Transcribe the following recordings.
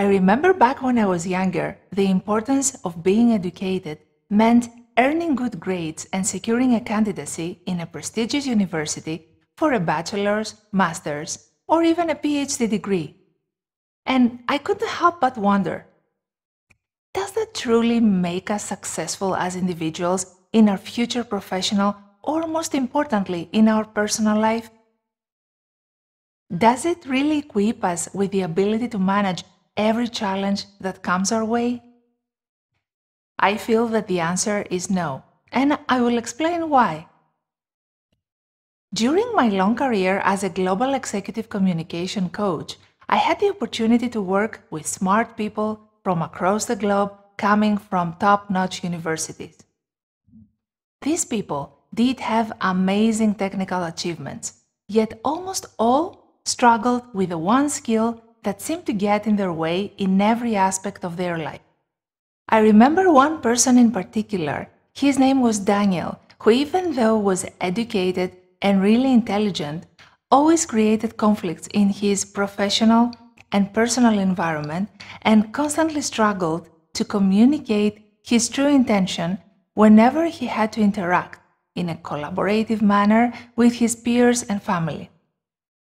I remember back when I was younger, the importance of being educated meant earning good grades and securing a candidacy in a prestigious university for a bachelor's, master's, or even a PhD degree. And I couldn't help but wonder, does that truly make us successful as individuals in our future professional or, most importantly, in our personal life? Does it really equip us with the ability to manage every challenge that comes our way? I feel that the answer is no, and I will explain why. During my long career as a global executive communication coach, I had the opportunity to work with smart people from across the globe coming from top-notch universities. These people did have amazing technical achievements, yet almost all struggled with the one skill that seemed to get in their way in every aspect of their life. I remember one person in particular. His name was Daniel, who, even though was educated and really intelligent, always created conflicts in his professional and personal environment and constantly struggled to communicate his true intention whenever he had to interact in a collaborative manner with his peers and family.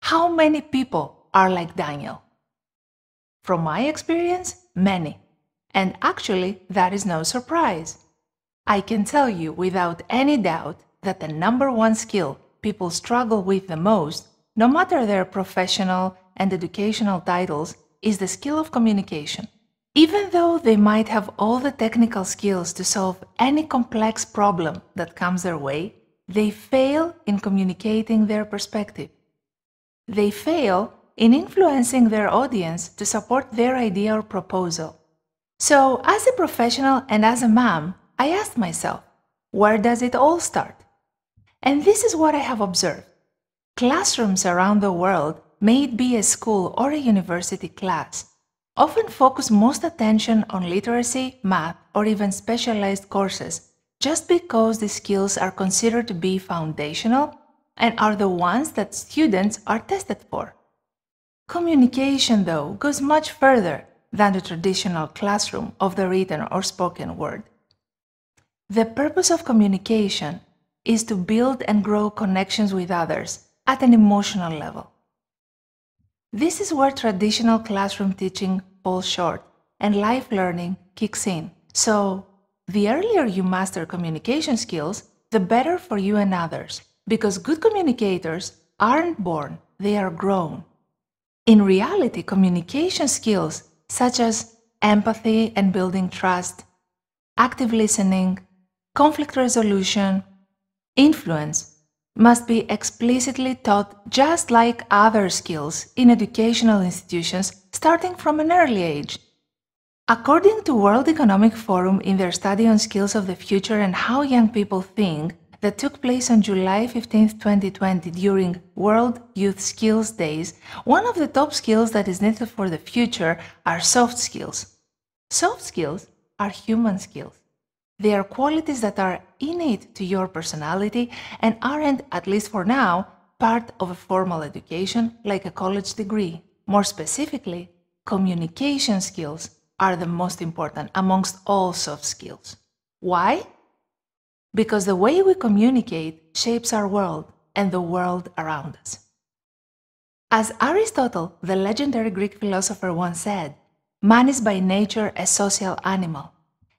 How many people are like Daniel? From my experience, many. And actually, that is no surprise. I can tell you without any doubt that the number one skill people struggle with the most, no matter their professional and educational titles, is the skill of communication. Even though they might have all the technical skills to solve any complex problem that comes their way, they fail in communicating their perspective. They fail in influencing their audience to support their idea or proposal. So, as a professional and as a mom, I asked myself, where does it all start? And this is what I have observed. Classrooms around the world, may it be a school or a university class, often focus most attention on literacy, math, or even specialized courses, just because these skills are considered to be foundational and are the ones that students are tested for. Communication, though, goes much further than the traditional classroom of the written or spoken word. The purpose of communication is to build and grow connections with others at an emotional level. This is where traditional classroom teaching falls short and life learning kicks in. So, the earlier you master communication skills, the better for you and others, because good communicators aren't born, they are grown. In reality, communication skills such as empathy and building trust, active listening, conflict resolution, influence, must be explicitly taught just like other skills in educational institutions starting from an early age. According to World Economic Forum in their study on skills of the future and how young people think that took place on July 15, 2020 during World Youth Skills Days, one of the top skills that is needed for the future are soft skills. Soft skills are human skills. They are qualities that are innate to your personality and aren't, at least for now, part of a formal education like a college degree. More specifically, communication skills are the most important amongst all soft skills. Why? Because the way we communicate shapes our world and the world around us. As Aristotle, the legendary Greek philosopher, once said, man is by nature a social animal.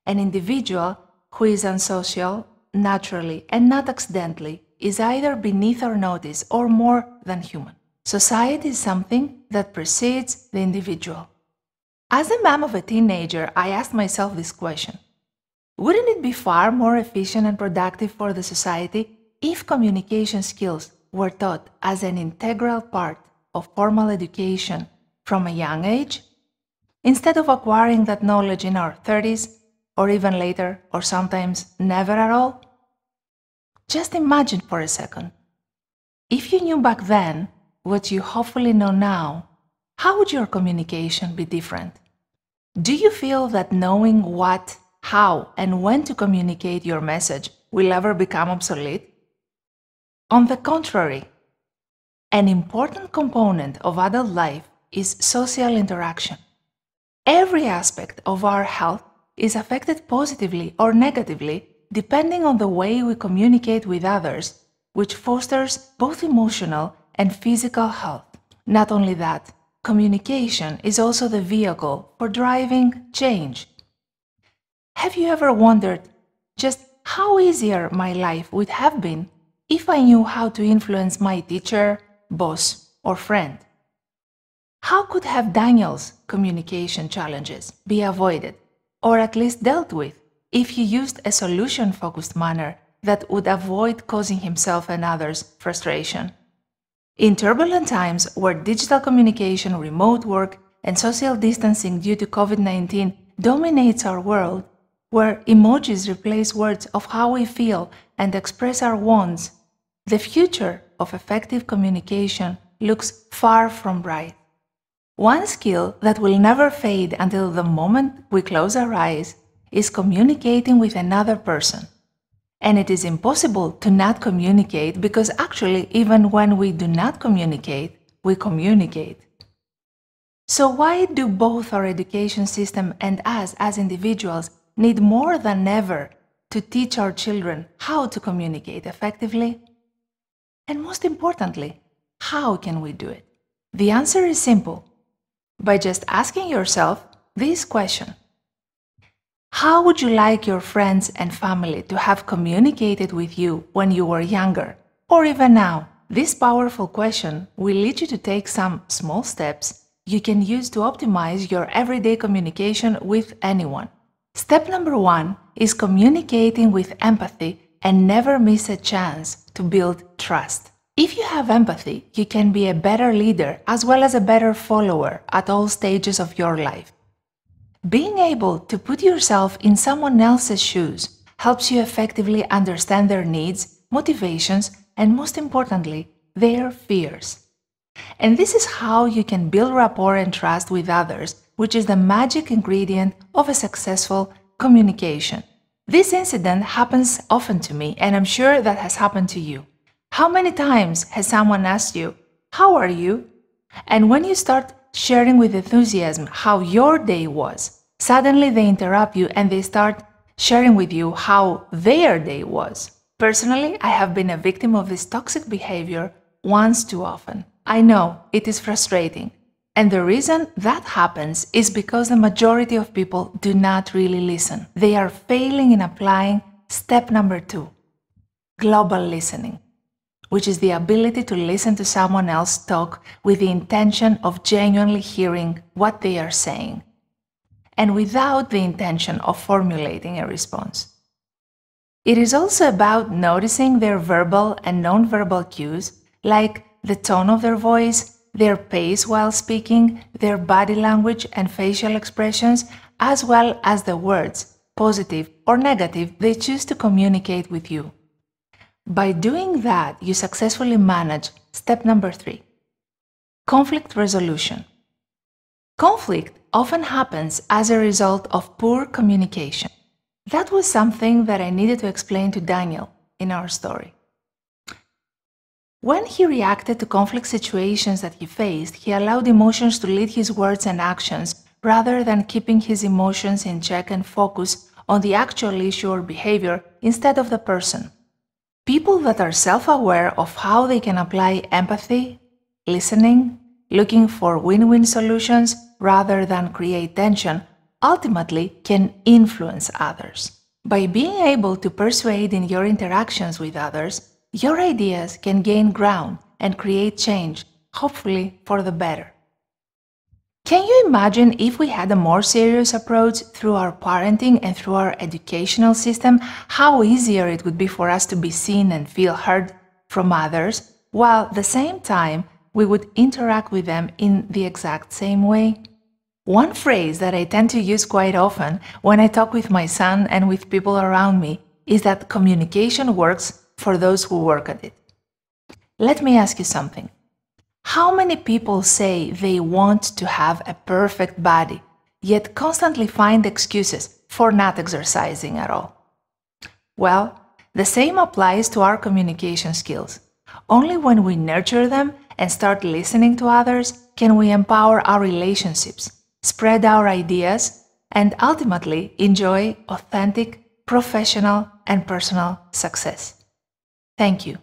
An individual who is unsocial, naturally and not accidentally, is either beneath our notice or more than human. Society is something that precedes the individual. As a mom of a teenager, I asked myself this question. Wouldn't it be far more efficient and productive for the society if communication skills were taught as an integral part of formal education from a young age, instead of acquiring that knowledge in our 30s, or even later, or sometimes never at all? Just imagine for a second. If you knew back then what you hopefully know now, how would your communication be different? Do you feel that knowing what, how, and when to communicate your message will ever become obsolete? On the contrary, an important component of adult life is social interaction. Every aspect of our health is affected positively or negatively depending on the way we communicate with others, which fosters both emotional and physical health. Not only that, communication is also the vehicle for driving change. Have you ever wondered just how easier my life would have been if I knew how to influence my teacher, boss, or friend? How could have Daniel's communication challenges be avoided, or at least dealt with, if he used a solution-focused manner that would avoid causing himself and others frustration? In turbulent times where digital communication, remote work, and social distancing due to COVID-19 dominates our world, where emojis replace words of how we feel and express our wants, the future of effective communication looks far from bright. One skill that will never fade until the moment we close our eyes is communicating with another person. And it is impossible to not communicate, because actually, even when we do not communicate, we communicate. So why do both our education system and us as individuals need more than ever to teach our children how to communicate effectively? And most importantly, how can we do it? The answer is simple. By just asking yourself this question: how would you like your friends and family to have communicated with you when you were younger, or even now? This powerful question will lead you to take some small steps you can use to optimize your everyday communication with anyone. Step number 1 is communicating with empathy, and never miss a chance to build trust. If you have empathy, you can be a better leader as well as a better follower at all stages of your life. Being able to put yourself in someone else's shoes helps you effectively understand their needs, motivations, and most importantly, their fears. And this is how you can build rapport and trust with others, which is the magic ingredient of a successful communication. This incident happens often to me, and I'm sure that has happened to you. How many times has someone asked you, "How are you?" And when you start sharing with enthusiasm how your day was, suddenly they interrupt you and they start sharing with you how their day was. Personally, I have been a victim of this toxic behavior once too often. I know it is frustrating. And the reason that happens is because the majority of people do not really listen. They are failing in applying step number 2, global listening, which is the ability to listen to someone else talk with the intention of genuinely hearing what they are saying, and without the intention of formulating a response. It is also about noticing their verbal and non-verbal cues, like the tone of their voice, their pace while speaking, their body language and facial expressions, as well as the words, positive or negative, they choose to communicate with you. By doing that, you successfully manage step number 3, conflict resolution. Conflict often happens as a result of poor communication. That was something that I needed to explain to Daniel in our story. When he reacted to conflict situations that he faced, he allowed emotions to lead his words and actions rather than keeping his emotions in check and focus on the actual issue or behavior instead of the person. People that are self-aware of how they can apply empathy, listening, looking for win-win solutions rather than create tension, ultimately can influence others. By being able to persuade in your interactions with others, your ideas can gain ground and create change, hopefully for the better. Can you imagine if we had a more serious approach through our parenting and through our educational system, how easier it would be for us to be seen and feel heard from others, while at the same time we would interact with them in the exact same way? One phrase that I tend to use quite often when I talk with my son and with people around me is that communication works for those who work at it. Let me ask you something. How many people say they want to have a perfect body, yet constantly find excuses for not exercising at all? Well, the same applies to our communication skills. Only when we nurture them and start listening to others can we empower our relationships, spread our ideas, and ultimately enjoy authentic, professional, and personal success. Thank you.